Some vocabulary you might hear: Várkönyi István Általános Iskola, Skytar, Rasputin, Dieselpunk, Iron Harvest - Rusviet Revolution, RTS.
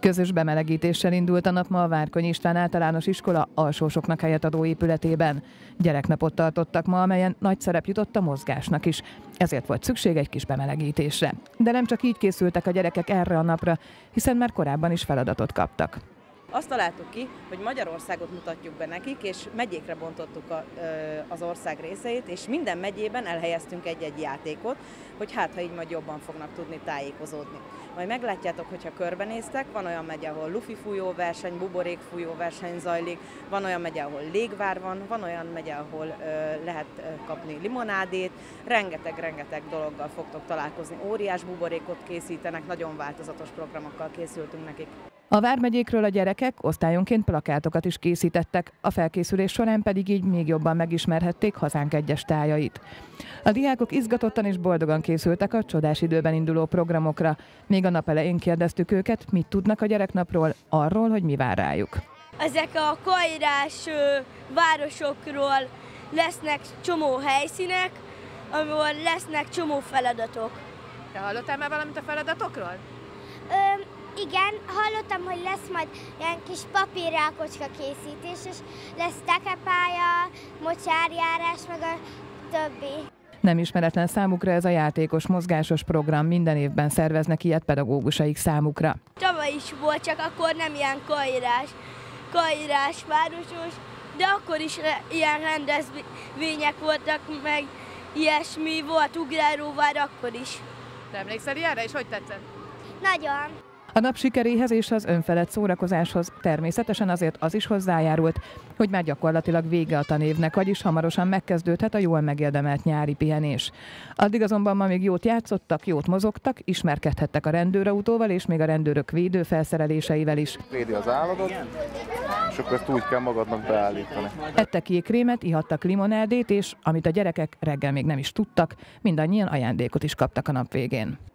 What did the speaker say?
Közös bemelegítéssel indult a nap ma a Várkönyi István Általános Iskola alsósoknak helyet adó épületében. Gyereknapot tartottak ma, amelyen nagy szerep jutott a mozgásnak is. Ezért volt szükség egy kis bemelegítésre. De nem csak így készültek a gyerekek erre a napra, hiszen már korábban is feladatot kaptak. Azt találtuk ki, hogy Magyarországot mutatjuk be nekik, és megyékre bontottuk az ország részeit, és minden megyében elhelyeztünk egy-egy játékot, hogy hát, ha így majd jobban fognak tudni tájékozódni. Majd meglátjátok, hogyha körbenéztek, van olyan megye, ahol lufi fújóverseny, buborék fújóverseny zajlik, van olyan megye, ahol légvár van olyan megye, ahol lehet kapni limonádét, rengeteg dologgal fogtok találkozni, óriás buborékot készítenek, nagyon változatos programokkal készültünk nekik. A vármegyékről a gyerekek osztályonként plakátokat is készítettek, a felkészülés során pedig így még jobban megismerhették hazánk egyes tájait. A diákok izgatottan és boldogan készültek a csodás időben induló programokra. Még a nap elején kérdeztük őket, mit tudnak a gyereknapról, arról, hogy mi vár rájuk. Ezek a kajrás városokról lesznek csomó helyszínek, ahol lesznek csomó feladatok. Te hallottál már valamit a feladatokról? Igen, hallottam, hogy lesz majd ilyen kis papírrákocska készítés, és lesz tekepálya, mocsárjárás, meg a többi. Nem ismeretlen számukra ez a játékos, mozgásos program, minden évben szerveznek ilyet pedagógusaik számukra. Tavaly is volt, csak akkor nem ilyen kajrás városos, de akkor is ilyen rendezvények voltak, meg ilyesmi volt Ugráróvár akkor is. Te emlékszel ilyenre, és hogy tetszett? Nagyon. A nap sikeréhez és az önfelett szórakozáshoz természetesen azért az is hozzájárult, hogy már gyakorlatilag vége a tanévnek, vagyis hamarosan megkezdődhet a jól megérdemelt nyári pihenés. Addig azonban ma még jót játszottak, jót mozogtak, ismerkedhettek a rendőrautóval és még a rendőrök védőfelszereléseivel is. Védi az állatot, és akkor ezt úgy kell magadnak beállítani. Ettek jégkrémet, ihattak limonádét, és amit a gyerekek reggel még nem is tudtak, mindannyian ajándékot is kaptak a nap végén.